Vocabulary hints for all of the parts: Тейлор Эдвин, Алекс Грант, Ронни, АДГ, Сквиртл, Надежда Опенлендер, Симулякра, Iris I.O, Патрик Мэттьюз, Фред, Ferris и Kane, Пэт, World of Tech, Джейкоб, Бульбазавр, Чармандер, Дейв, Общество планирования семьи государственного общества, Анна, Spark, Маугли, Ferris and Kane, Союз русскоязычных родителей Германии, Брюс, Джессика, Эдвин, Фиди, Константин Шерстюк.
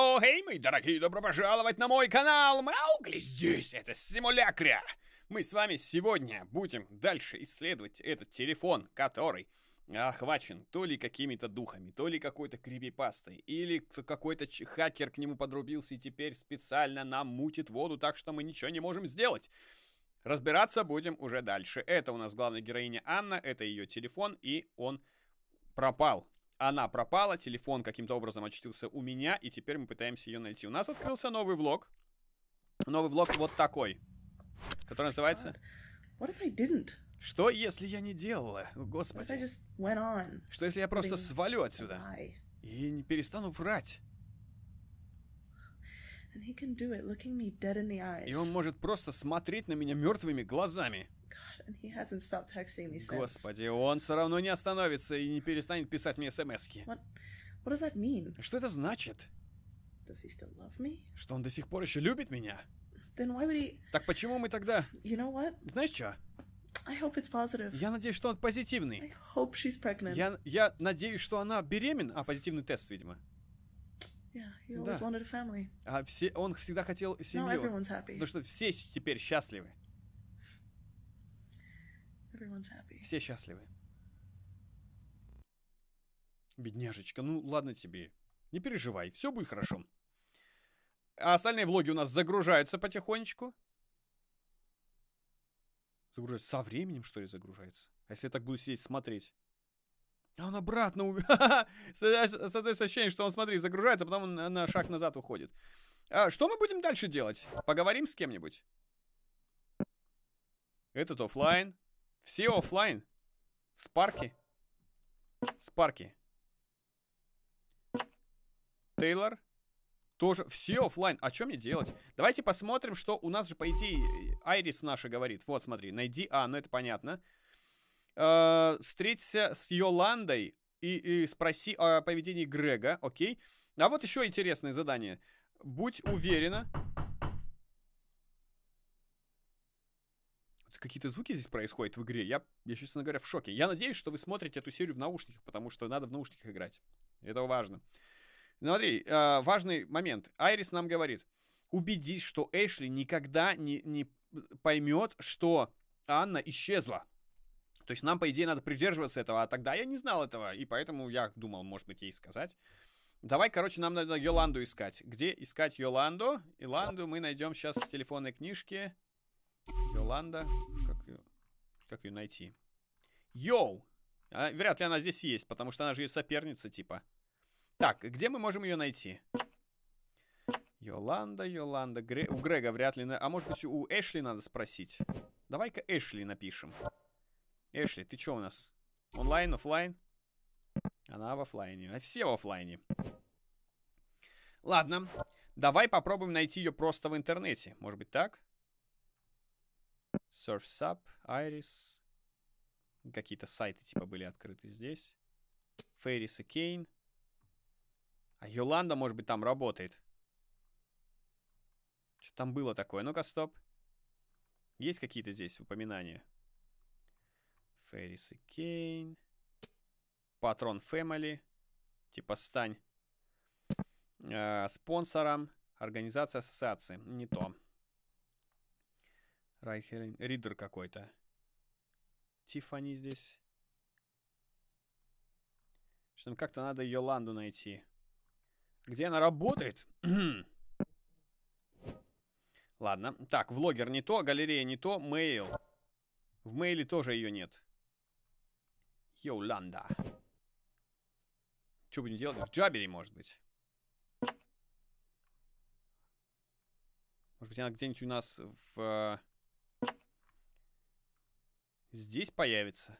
О, эй, мои дорогие, добро пожаловать на мой канал! Маугли здесь, это Симулякра! Мы с вами сегодня будем дальше исследовать этот телефон, который охвачен то ли какими-то духами, то ли какой-то крипипастой, или какой-то хакер к нему подрубился и теперь специально нам мутит воду, так что мы ничего не можем сделать. Разбираться будем уже дальше. Это у нас главная героиня Анна, это ее телефон, и он пропал. Она пропала, телефон каким-то образом очутился у меня, и теперь мы пытаемся ее найти. У нас открылся новый влог. Новый влог вот такой, который называется... Что, если я не делала? Господи. Что, если я просто свалю отсюда? И не перестану врать? И он может просто смотреть на меня мертвыми глазами. Господи, он все равно не остановится и не перестанет писать мне смс-ки. Что это значит? Что он до сих пор еще любит меня? Так почему мы тогда... Знаешь что? Я надеюсь, что он позитивный. Я надеюсь, что она беременна. А, позитивный тест, видимо. Да. А он всегда хотел семью. Ну что, все теперь счастливы. Все счастливы. Бедняжечка, ну ладно тебе. Не переживай, все будет хорошо. А остальные влоги у нас загружаются потихонечку. Загружаются со временем, что ли, загружается? А если я так буду сидеть смотреть? А он обратно создается ощущение, что он, смотри, загружается, а потом он на шаг назад уходит. А что мы будем дальше делать? Поговорим с кем-нибудь? Этот офлайн. Все офлайн. Спарки. Спарки. Тейлор. Тоже все офлайн. А что мне делать? Давайте посмотрим, что у нас же, по идее, Айрис наша говорит. Вот, смотри, найди... А, ну это понятно. Встреться с Йоландой и спроси о поведении Грега. Окей. А вот еще интересное задание. Будь уверена... Какие-то звуки здесь происходят в игре. Я, честно говоря, в шоке. Я надеюсь, что вы смотрите эту серию в наушниках, потому что надо в наушниках играть. Это важно. Смотри, важный момент. Айрис нам говорит. Убедись, что Эшли никогда не поймет, что Анна исчезла. То есть нам, по идее, надо придерживаться этого. А тогда я не знал этого, и поэтому я думал, может быть, ей сказать. Давай, короче, нам надо Йоланду искать. Где искать Йоланду? Йоланду мы найдем сейчас в телефонной книжке. Йоланда. Как ее найти? Йоу! Вряд ли она здесь есть, потому что она же ее соперница, типа. Так, где мы можем ее найти? Йоланда, Йоланда. У Грега вряд ли... А может быть, у Эшли надо спросить? Давай-ка Эшли напишем. Эшли, ты что у нас? Онлайн, офлайн? Она в офлайне. А все в офлайне. Ладно. Давай попробуем найти ее просто в интернете. Может быть, так? SurfSup, Iris. Какие-то сайты типа были открыты здесь. Ferris и Kane. А Йоланда, может быть, там работает. Что там было такое? Ну-ка, стоп. Есть какие-то здесь упоминания? Ferris и Kane. Патрон Family. Типа стань спонсором. Организация, ассоциации. Не то. Райхелин. Ридер какой-то. Тиффани здесь. Что как-то надо Йоланду найти. Где она работает? Ладно. Так, влогер не то, галерея не то, мейл. В мейле тоже ее нет. Йоланда. Что будем делать? В Джабере, может быть. Может быть, она где-нибудь у нас в... Здесь появится.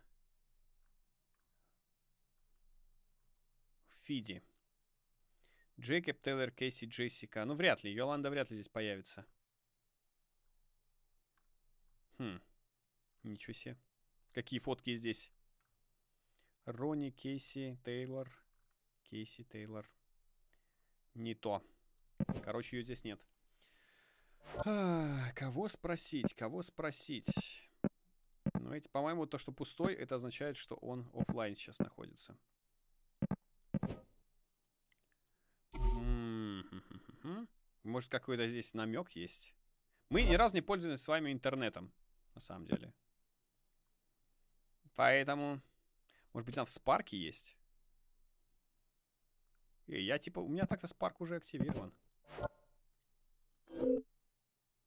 Фиди. Джейкоб, Тейлор, Кейси, Джессика. Ну, вряд ли. Йоланда вряд ли здесь появится. Хм. Ничего себе. Какие фотки здесь. Ронни, Кейси, Тейлор. Кейси, Тейлор. Не то. Короче, ее здесь нет. Кого спросить? Кого спросить? Ну, эти, по-моему, то, что пустой, это означает, что он офлайн сейчас находится. может, какой-то здесь намек есть? Мы ни разу не пользуемся с вами интернетом, на самом деле. Поэтому... Может быть, там в Spark есть? И я, типа... У меня так-то Spark уже активирован.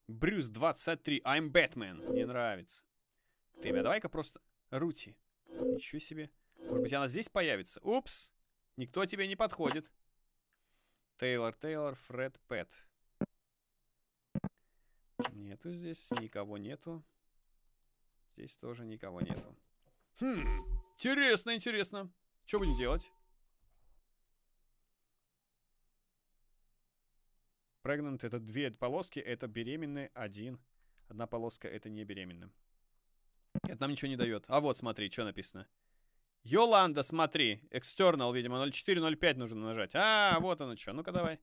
Брюс 23. I'm Batman. Не нравится. Ты меня давай-ка просто... Рути. Ничего себе. Может быть, она здесь появится? Упс. Никто тебе не подходит. Тейлор, Тейлор, Фред, Пэт. Нету здесь, никого нету. Здесь тоже никого нету. Хм, интересно, интересно. Что будем делать? Pregnant — это две полоски, это беременные, один. Одна полоска — это не беременная. Это нам ничего не дает. А вот, смотри, что написано. Йоланда, смотри. External, видимо, 04-05 нужно нажать. А, вот оно что. Ну-ка, давай.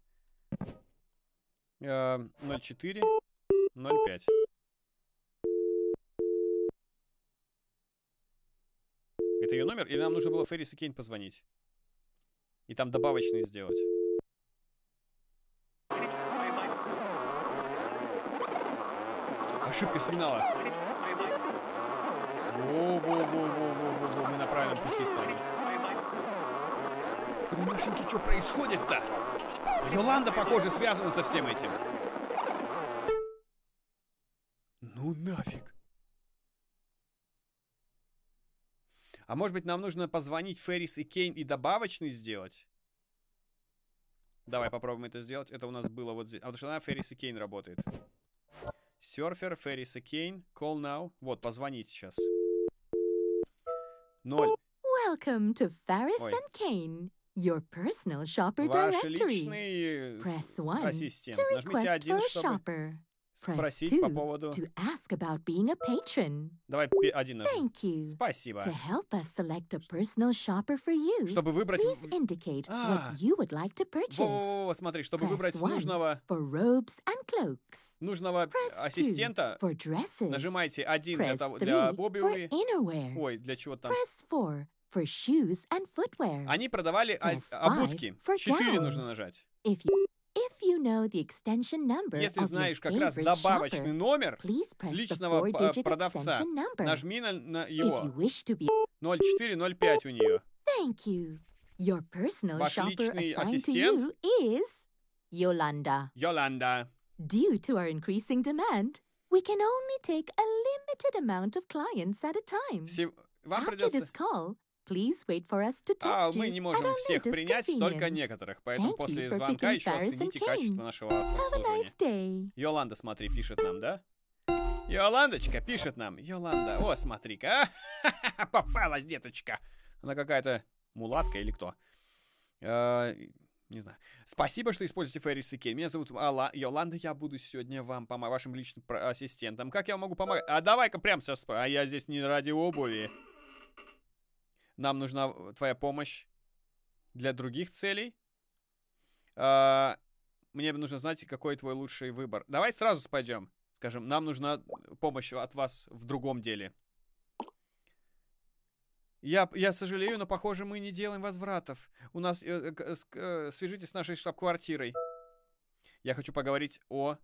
04-05. Это ее номер? Или нам нужно было Ferris и Kane позвонить? И там добавочный сделать. Ошибка сигнала. Во-во-во-во-во-во-во. Мы на правильном пути с вами. Хренашеньки, что происходит-то? Йоланда, похоже, связана со всем этим. Ну нафиг. А может быть, нам нужно позвонить Ferris и Kane и добавочный сделать? Давай попробуем это сделать. Это у нас было вот здесь. А потому что она Ferris и Kane работает. Серфер, Ferris и Kane, call now. Вот, позвонить сейчас. 0. Welcome to Ferris and Kane, your personal shopper directory. Press 1 to request for a shopper. Спросить по поводу... Давай 1 нажмем. Спасибо. Чтобы выбрать... Во-во-во, смотри, чтобы выбрать нужного... Нужного ассистента. Нажимайте 1 для обуви. Ой, для чего там? Они продавали обутки. 4 нужно нажать. Если знаешь как раз добавочный номер личного продавца, нажми на его. 04-05 у нее. Ваш личный ассистент Йоланда. Due to our increasing demand, we can only take a limited amount of clients at a time. After this call, please wait for us to text you. Мы не можем всех принять, только некоторых. Поэтому после звонка еще оцените качество нашего обслуживания. Йоланда, смотри, пишет нам, да? Йоландочка пишет нам. Йоланда, о, смотри-ка. Попалась, деточка. Она какая-то мулатка или кто? Не знаю. Спасибо, что используете Ferris и Kane. Меня зовут Йоланда, я буду сегодня вам вашим личным ассистентом. Как я могу помогать? А давай-ка прям сейчас... А я здесь не ради обуви. Нам нужна твоя помощь для других целей. Мне нужно знать, какой твой лучший выбор. Давай сразу пойдем. Скажем, нам нужна помощь от вас в другом деле. Я сожалею, но, похоже, мы не делаем возвратов. У нас... свяжитесь с нашей штаб-квартирой. Я хочу поговорить о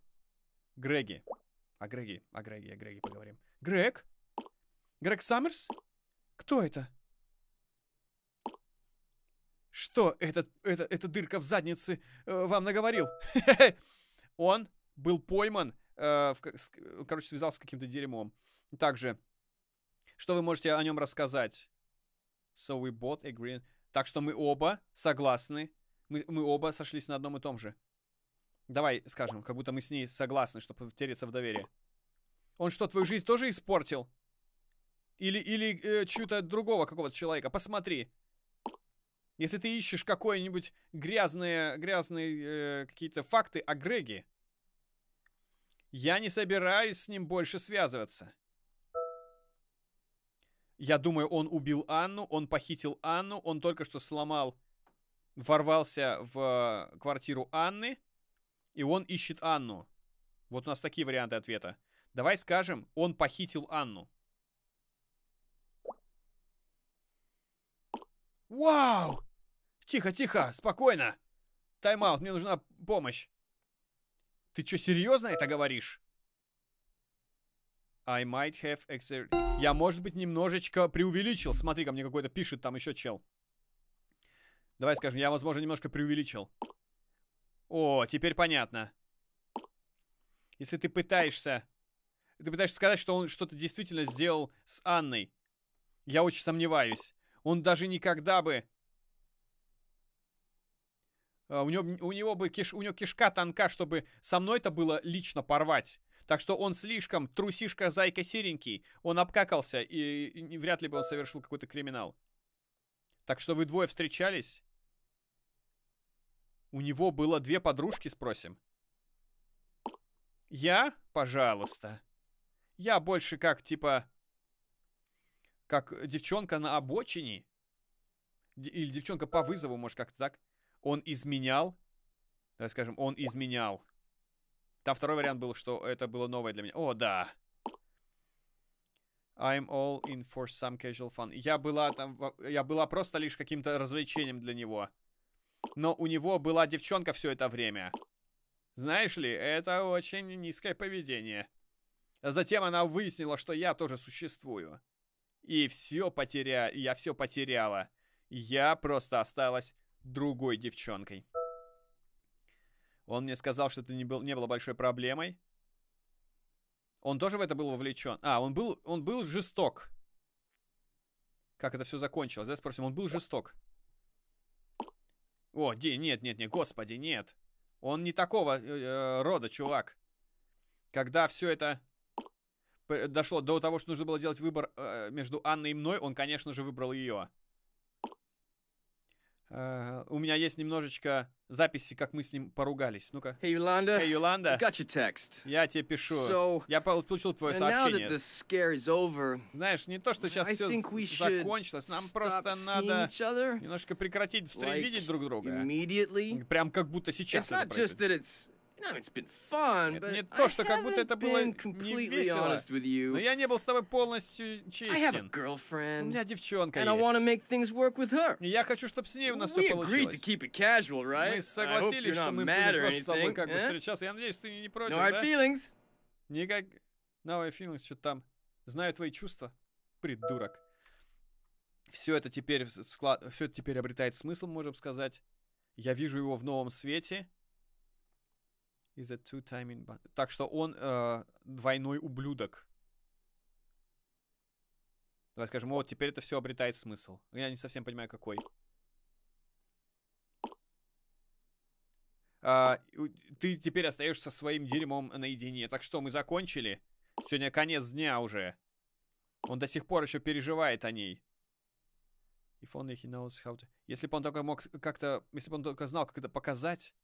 Греге. О Греге поговорим. Грег? Грег Саммерс? Кто это? Что эта дырка в заднице вам наговорил? Он был пойман, короче, связался с каким-то дерьмом. Также, что вы можете о нем рассказать? So we both agree. Так что мы оба согласны. Мы оба сошлись на одном и том же. Давай скажем, как будто мы с ней согласны, чтобы втереться в доверие. Он что, твою жизнь тоже испортил? Или чью-то другого какого-то человека? Посмотри. Если ты ищешь какое-нибудь грязные какие-то факты о Греге, я не собираюсь с ним больше связываться. Я думаю, он убил Анну, он похитил Анну, он только что ворвался в квартиру Анны, и он ищет Анну. Вот у нас такие варианты ответа. Давай скажем, он похитил Анну. Вау! Тихо, спокойно. Тайм-аут, мне нужна помощь. Ты чё, серьезно это говоришь? I might have exaggerated. Я, может быть, немножечко преувеличил. Смотри, ко мне какой-то пишет там еще чел. Давай скажем, я, возможно, немножко преувеличил. О, теперь понятно. Если ты пытаешься... Ты пытаешься сказать, что он что-то действительно сделал с Анной. Я очень сомневаюсь. Он даже никогда бы... У него кишка тонка, чтобы со мной это было лично порвать. Так что он слишком трусишка, зайка серенький. Он обкакался, и вряд ли бы он совершил какой-то криминал. Так что вы двое встречались? У него было две подружки, спросим. Я? Пожалуйста. Я больше как, типа... Как девчонка на обочине. Или девчонка по вызову, может, как-то так. Он изменял. Давай скажем, он изменял. Там второй вариант был, что это было новое для меня. О, да. I'm all in for some casual fun. Я была просто лишь каким-то развлечением для него. Но у него была девчонка все это время. Знаешь ли, это очень низкое поведение. А затем она выяснила, что я тоже существую. И я все потеряла. Я просто осталась другой девчонкой. Он мне сказал, что это не было большой проблемой. Он тоже в это был вовлечен. А, он был жесток. Как это все закончилось? Давай спросим, он был жесток. О, нет, господи, нет. Он не такого рода, чувак. Когда все это дошло до того, что нужно было делать выбор между Анной и мной, он, конечно же, выбрал ее. У меня есть немножечко записи, как мы с ним поругались. Ну-ка. Hey, Yolanda. Hey, Yolanda. I got your text. Я тебе пишу. Я получил твое сообщение. Знаешь, не то, что сейчас все закончилось. Нам просто надо немножко прекратить видеть друг друга. Прям как будто сейчас это происходит. Это не то, что как будто это было не весело. Но я не был с тобой полностью честен. У меня девчонка есть. И я хочу, чтобы с ней у нас все получилось. Мы согласились, что мы будем просто с тобой как бы встречаться. Я надеюсь, ты не против, да? Никак... No, I feelings, что там. Знаю твои чувства, придурок. Все это теперь обретает смысл, можем сказать. Я вижу его в новом свете. Так что он двойной ублюдок. Давай скажем, вот теперь это все обретает смысл. Я не совсем понимаю, какой. Ты теперь остаешься своим дерьмом наедине. Так что мы закончили. Сегодня конец дня уже. Он до сих пор еще переживает о ней. Если бы он только мог как-то... Если бы он только знал, как это показать.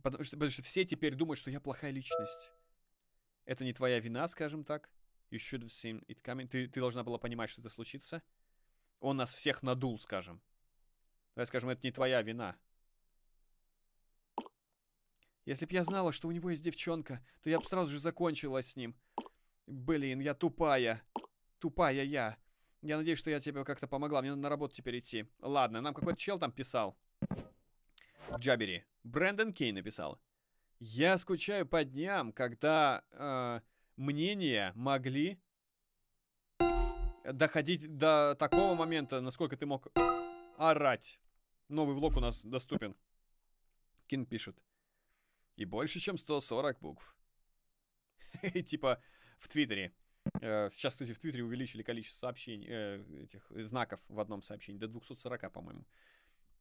Потому что все теперь думают, что я плохая личность. Это не твоя вина, скажем так. You should have seen it coming. Ты должна была понимать, что это случится. Он нас всех надул, скажем. Давай скажем, это не твоя вина. Если б я знала, что у него есть девчонка, то я бы сразу же закончила с ним. Блин, я тупая. Тупая я. Я надеюсь, что я тебе как-то помогла. Мне надо на работу теперь идти. Ладно, нам какой-то чел там писал. Джабери. Брэндон Кей написал. Я скучаю по дням, когда мнения могли доходить до такого момента, насколько ты мог орать. Новый влог у нас доступен. Кин пишет. И больше, чем 140 букв. Типа в Твиттере. Сейчас, кстати, в Твиттере увеличили количество сообщений, этих знаков в одном сообщении. До 240, по-моему.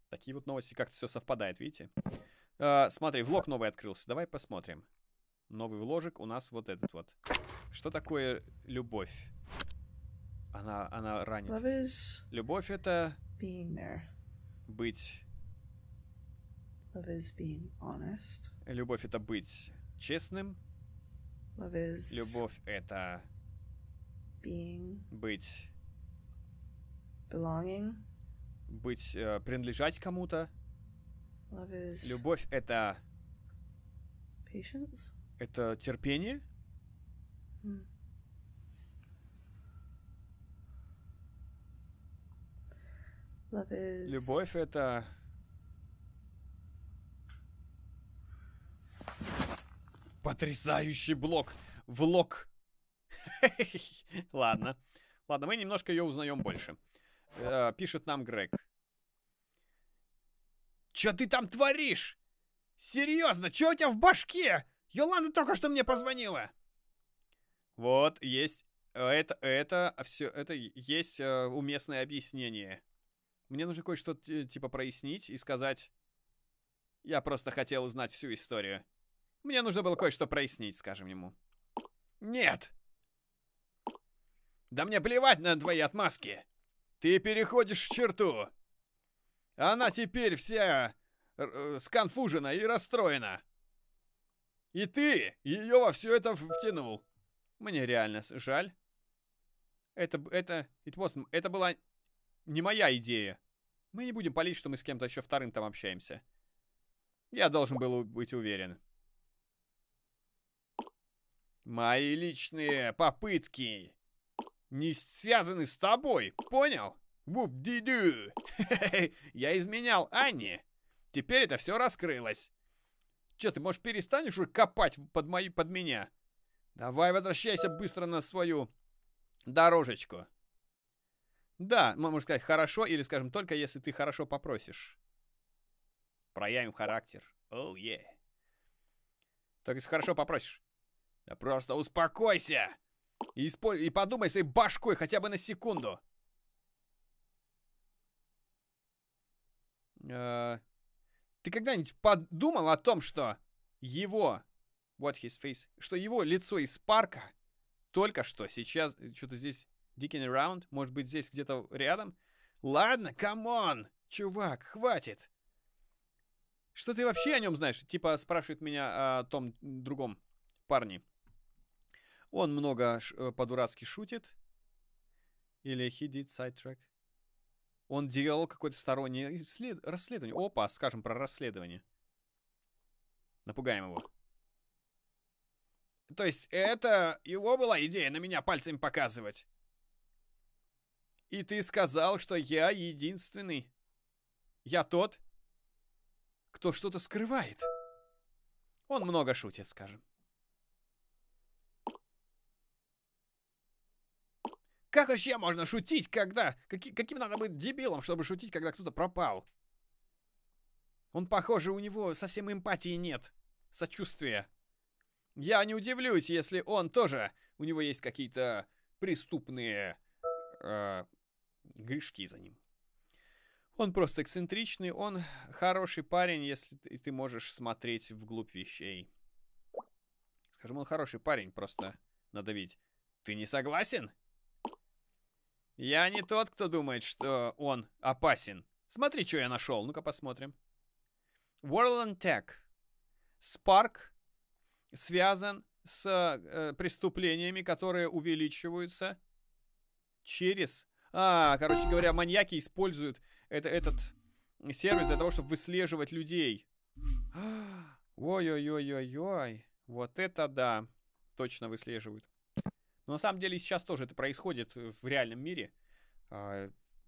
Такие вот новости, как-то все совпадает, видите? Смотри, влог новый открылся. Давай посмотрим. Новый вложик у нас вот этот вот. Что такое любовь? Она ранит. Любовь — это быть. Любовь — это быть честным. Любовь — это быть. Быть, принадлежать кому-то. Любовь — это... Patience? Это терпение? Любовь — это... Потрясающий блок. Влог. Ладно. Ладно, мы немножко ее узнаем больше. Пишет нам Грег. Че ты там творишь? Серьезно, че у тебя в башке? Йоланда только что мне позвонила. Вот, есть. Это есть уместное объяснение. Мне нужно кое-что типа прояснить и сказать. Я просто хотел узнать всю историю. Мне нужно было кое-что прояснить, скажем ему. Нет! Да мне плевать на твои отмазки. Ты переходишь черту. Она теперь вся сконфужена и расстроена. И ты ее во все это втянул. Мне реально жаль. Это была не моя идея. Мы не будем палить, что мы с кем-то еще вторым там общаемся. Я должен был быть уверен. Мои личные попытки не связаны с тобой, понял? Вуп-ди-дю. Я изменял Анне. Теперь это все раскрылось. Че, ты, может, перестанешь уже копать под меня? Давай возвращайся быстро на свою дорожечку. Да, можно сказать хорошо, или, скажем, только если ты хорошо попросишь. Проявим характер. Оу, е. Только если хорошо попросишь. Да просто успокойся! И подумай своей башкой хотя бы на секунду. Ты когда-нибудь подумал о том, что его... What his face? Что его лицо из Спарка только что сейчас... Что-то здесь dicking around. Может быть, здесь где-то рядом? Ладно, камон! Чувак, хватит! Что ты вообще о нем знаешь? Типа спрашивает меня о том другом парне. Он много по-дурацки шутит. Или he did sidetrack. Он делал какое-то стороннее расследование. Опа, скажем про расследование. Напугаем его. То есть это его была идея на меня пальцем показывать. И ты сказал, что я единственный. Я тот, кто что-то скрывает. Он много шутит, скажем. Как вообще можно шутить, когда... Каким надо быть дебилом, чтобы шутить, когда кто-то пропал? Он, похоже, у него совсем эмпатии нет. Сочувствия. Я не удивлюсь, если он тоже... У него есть какие-то преступные... грешки за ним. Он просто эксцентричный. Он хороший парень, если ты можешь смотреть вглубь вещей. Скажем, он хороший парень, просто надавить. Ты не согласен? Я не тот, кто думает, что он опасен. Смотри, что я нашел. Ну-ка посмотрим. World of Tech. Spark связан с преступлениями, которые увеличиваются через... короче говоря, маньяки используют этот сервис для того, чтобы выслеживать людей. Ой-ой-ой-ой-ой. Вот это да. Точно выслеживают. Но на самом деле сейчас тоже это происходит в реальном мире.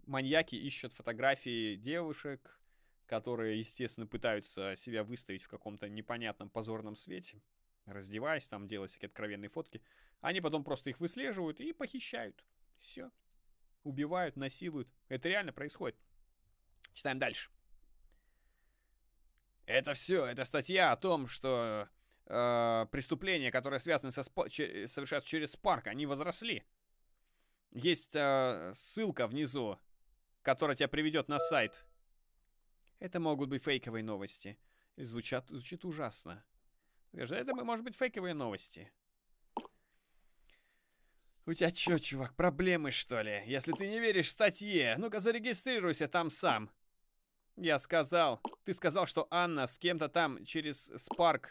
Маньяки ищут фотографии девушек, которые, естественно, пытаются себя выставить в каком-то непонятном позорном свете, раздеваясь, там делая всякие откровенные фотки. Они потом просто их выслеживают и похищают. Все. Убивают, насилуют. Это реально происходит. Читаем дальше. Это все. Это статья о том, что... преступления, которые связаны совершаются через Spark, они возросли. Есть ссылка внизу, которая тебя приведет на сайт. Это могут быть фейковые новости. И звучит ужасно. Это может быть фейковые новости. У тебя что, чувак, проблемы, что ли? Если ты не веришь статье, ну-ка зарегистрируйся там сам. Я сказал. Ты сказал, что Анна с кем-то там через Spark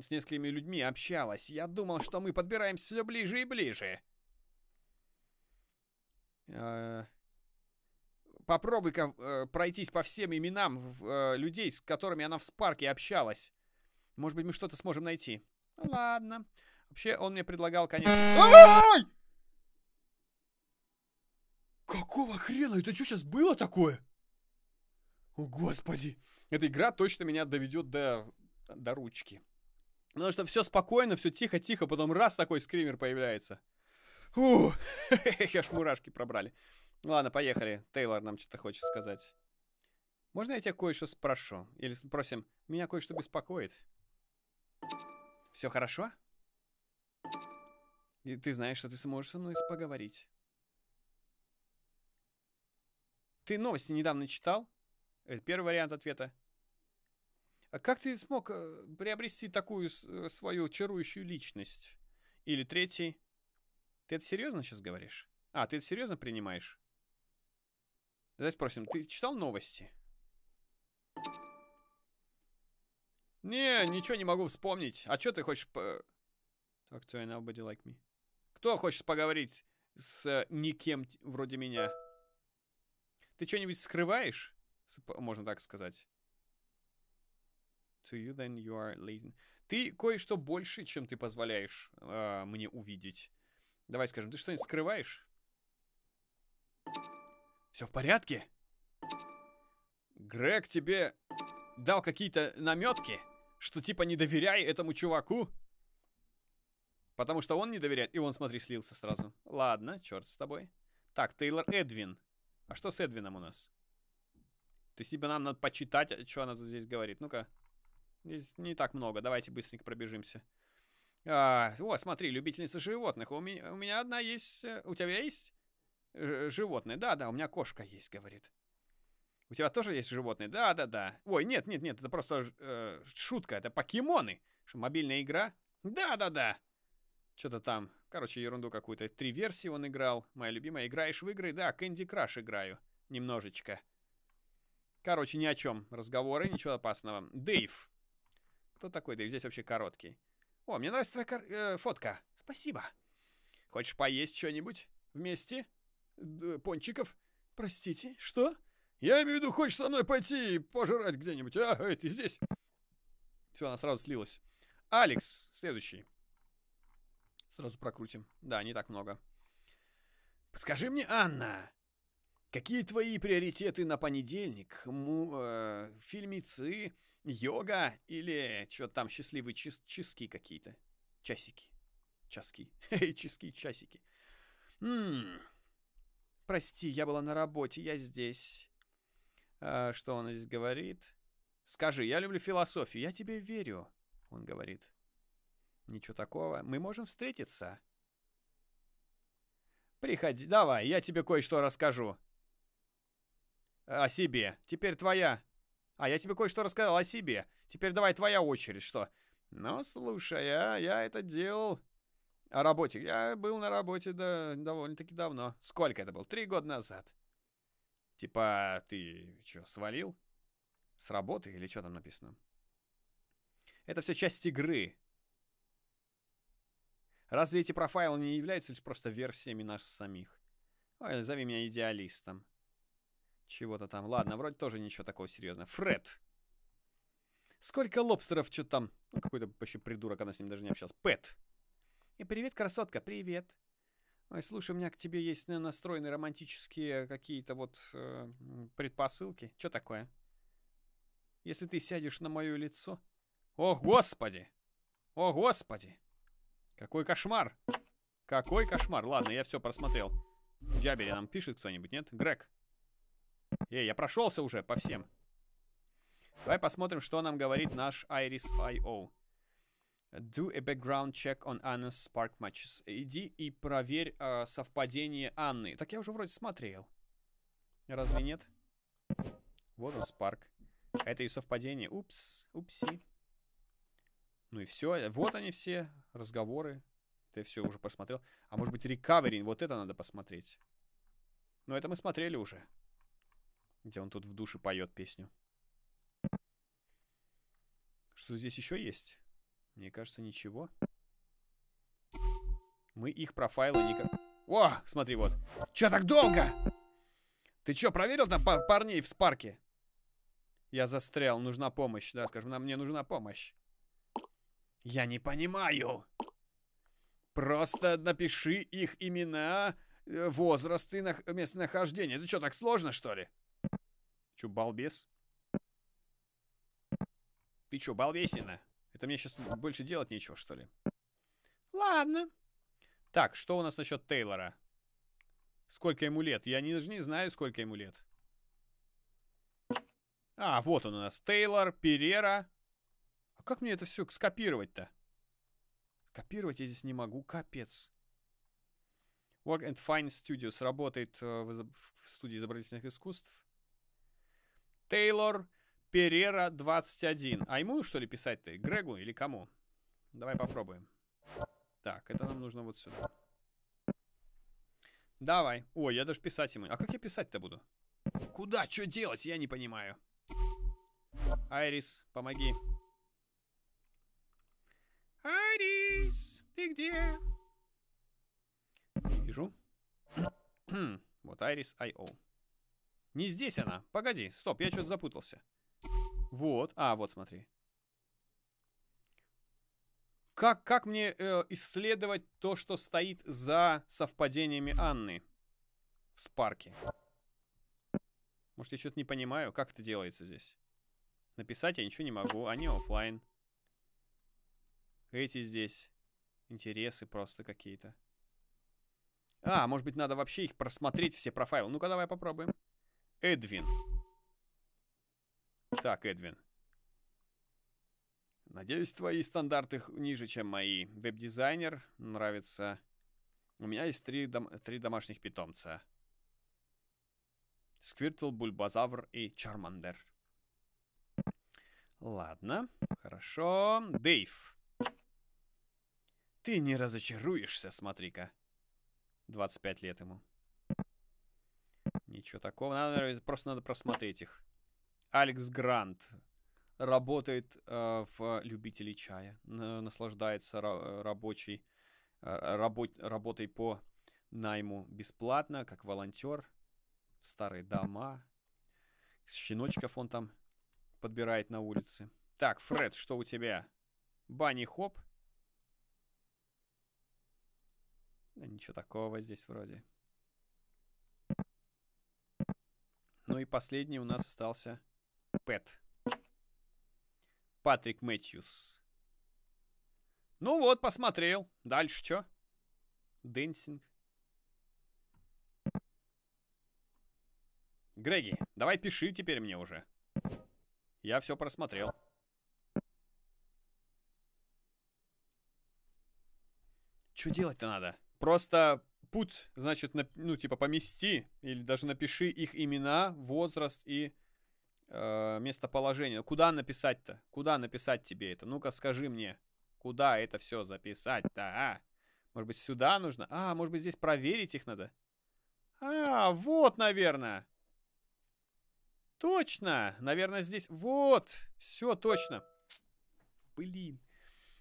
с несколькими людьми общалась. Я думал, что мы подбираемся все ближе и ближе. Попробуй-ка пройтись по всем именам людей, с которыми она в Спарке общалась. Может быть, мы что-то сможем найти. Ладно. Вообще, он мне предлагал, конечно... Какого хрена? Это что сейчас было такое? О, господи. Эта игра точно меня доведет до ручки. Потому что все спокойно, все тихо-тихо, потом раз такой скример появляется. Ух, аж мурашки пробрали. Ладно, поехали. Тейлор нам что-то хочет сказать. Можно я тебя кое-что спрошу? Или спросим, меня кое-что беспокоит. Все хорошо? И ты знаешь, что ты сможешь со мной поговорить. Ты новости недавно читал? Это первый вариант ответа. А как ты смог приобрести такую свою чарующую личность? Или третий. Ты это серьезно сейчас говоришь? А, ты это серьезно принимаешь? Давай спросим, ты читал новости? Не, ничего не могу вспомнить. А что ты хочешь по... Так, кто nobody like me? Кто хочет поговорить с никем вроде меня? Ты что-нибудь скрываешь? Можно так сказать. To you then you are latent. Ты кое-что больше, чем ты позволяешь мне увидеть. Давай скажем, ты что-нибудь скрываешь? Все в порядке? Грег тебе дал какие-то наметки, что типа не доверяй этому чуваку? Потому что он не доверяет, и он, смотри, слился сразу. Ладно, черт с тобой. Так, Тейлор Эдвин. А что с Эдвином у нас? То есть, типа, нам надо почитать, что она тут здесь говорит. Ну-ка. Здесь не так много. Давайте быстренько пробежимся. О, смотри, любительница животных. У меня одна есть... У тебя есть животные? Да, у меня кошка есть, говорит. У тебя тоже есть животные? Да. Ой, нет, это просто шутка. Это покемоны. Что, мобильная игра? Да. Что-то там, короче, ерунду какую-то. 3 версии он играл. Моя любимая. Играешь в игры? Да, Candy Crush играю. Немножечко. Короче, ни о чем. Разговоры, ничего опасного. Дейв. Кто такой Дейв? Здесь вообще короткий. О, мне нравится твоя фотка. Спасибо. Хочешь поесть что-нибудь вместе? Пончиков? Простите, что? Я имею в виду, хочешь со мной пойти и пожрать где-нибудь? А, эй, ты здесь? Все, она сразу слилась. Алекс, следующий. Сразу прокрутим. Да, не так много. Подскажи мне, Анна, какие твои приоритеты на понедельник? Фильмецы, йога или что там, счастливые часки какие-то? Часики. Часки. Часки, часики. Прости, я была на работе, я здесь. Что он здесь говорит? Скажи, я люблю философию, я тебе верю, он говорит. Ничего такого. Мы можем встретиться. Приходи. Давай, я тебе кое-что расскажу. О себе. Теперь твоя. А, я тебе кое-что рассказал о себе. Теперь давай твоя очередь. Что? Ну, слушай, я это делал о работе. Я был на работе довольно-таки давно. Сколько это было? 3 года назад. Типа, ты что, свалил? С работы или что там написано? Это все часть игры. Разве эти профайлы не являются просто версиями нас самих? Ой, зови меня идеалистом. Чего-то там. Ладно, вроде тоже ничего такого серьезного. Фред. Сколько лобстеров, что-то там. Ну, какой-то вообще придурок, она с ним даже не общалась. Пэт. И привет, красотка. Привет. Ой, слушай, у меня к тебе есть настроены романтические какие-то вот предпосылки. Что такое? Если ты сядешь на мое лицо... О, господи! О, господи! Какой кошмар! Какой кошмар! Ладно, я все просмотрел. Джабери нам пишет кто-нибудь, нет? Грег. Эй, я прошелся уже по всем. Давай посмотрим, что нам говорит наш Iris I.O. Do a background check on Anna's Spark matches. Иди и проверь совпадение Анны. Так я уже вроде смотрел. Разве нет? Вот он, Spark. Это и совпадение. Упс, упси. Ну и все. Вот они все. Разговоры. Ты все уже посмотрел. А может быть, рекаверинг. Вот это надо посмотреть. Но это мы смотрели уже. Где он тут в душе поет песню. Что здесь еще есть? Мне кажется, ничего. Мы их профайлы никак... О, смотри, вот. Че так долго? Ты че, проверил там парней в Спарке? Я застрял. Нужна помощь. Да, скажем, мне нужна помощь. Я не понимаю. Просто напиши их имена, возраст и местонахождение. Это что, так сложно, что ли? Че, балбес? Ты че, балбесина? Это мне сейчас больше делать нечего, что ли? Ладно. Так, что у нас насчет Тейлора? Сколько ему лет? Я даже не знаю, сколько ему лет. А, вот он у нас. Тейлор Перера. А как мне это все скопировать-то? Копировать я здесь не могу. Капец. Work and Fine Studios. Работает в студии изобразительных искусств. Тейлор Перера 21. А ему, что ли, писать-то? Грегу или кому? Давай попробуем. Так, это нам нужно вот сюда. Давай. Ой, я даже писать ему. А как я писать-то буду? Куда? Что делать? Я не понимаю. Айрис, помоги. Айрис, ты где? Вижу. Вот Iris I.O. Не здесь она. Погоди, стоп, я что-то запутался. Вот, а, вот смотри. Как мне исследовать то, что стоит за совпадениями Анны в Спарке? Может, я что-то не понимаю, как это делается здесь? Написать я ничего не могу, они офлайн. Эти здесь интересы просто какие-то. А, может быть, надо вообще их просмотреть, все профайлы. Ну-ка, давай попробуем. Эдвин. Так, Эдвин. Надеюсь, твои стандарты ниже, чем мои. Веб-дизайнер. Нравится. У меня есть три домашних питомца. Сквиртл, Бульбазавр и Чармандер. Ладно. Хорошо. Дейв. Ты не разочаруешься, смотри-ка. 25 лет ему. Ничего такого. Просто надо просмотреть их. Алекс Грант. Работает в любителей чая. Наслаждается работой по найму бесплатно, как волонтер. В старые дома. Щеночков он там подбирает на улице. Так, Фред, что у тебя? Банни Хоп. Да ничего такого здесь вроде. Ну и последний у нас остался Пэт. Патрик Мэттьюз. Ну вот, посмотрел. Дальше что? Дэнсинг. Греги, давай пиши теперь мне уже. Я все просмотрел. Что делать-то надо? Просто put, значит, ну, типа, помести, или даже напиши их имена, возраст и местоположение. Куда написать-то? Куда написать тебе это? Ну-ка, скажи мне, куда это все записать-то, а? Может быть, сюда нужно? А, может быть, здесь проверить их надо? А, вот, наверное. Точно! Наверное, здесь... Вот! Все точно. Блин.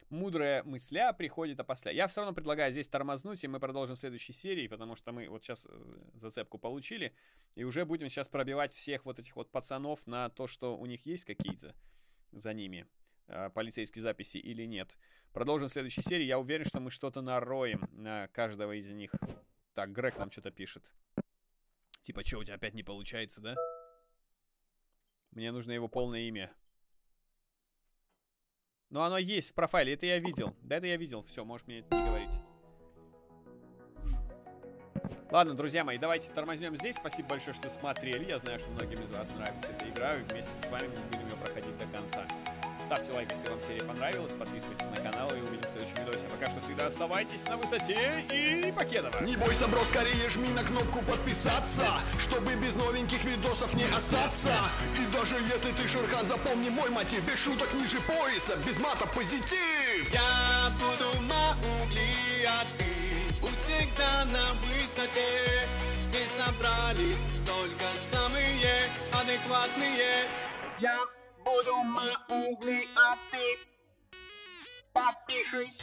Мудрая мысля приходит опосля. Я все равно предлагаю здесь тормознуть, и мы продолжим в следующей серии, потому что мы вот сейчас зацепку получили, и уже будем сейчас пробивать всех вот этих вот пацанов на то, что у них есть какие-то за ними полицейские записи или нет. Продолжим в следующей серии. Я уверен, что мы что-то нароем на каждого из них. Так, Грег нам что-то пишет. Типа, что у тебя опять не получается, да? Мне нужно его полное имя. Но оно есть в профайле, это я видел. Да, это я видел, все, можешь мне это не говорить. Ладно, друзья мои, давайте тормознем здесь. Спасибо большое, что смотрели. Я знаю, что многим из вас нравится эта игра, и вместе с вами мы будем ее проходить до конца. Ставьте лайк, если вам серия понравилась, подписывайтесь на канал и увидимся в следующем видосе. А пока что всегда оставайтесь на высоте и покедово. Не бойся, бро, скорее жми на кнопку подписаться, чтобы без новеньких видосов не остаться. И даже если ты шурхан, запомни мой мотив, без шуток ниже пояса, без мата позитив. Я буду Маугли, а ты всегда на высоте. Здесь собрались только самые адекватные. Я буду Маугли, а ты подпишись.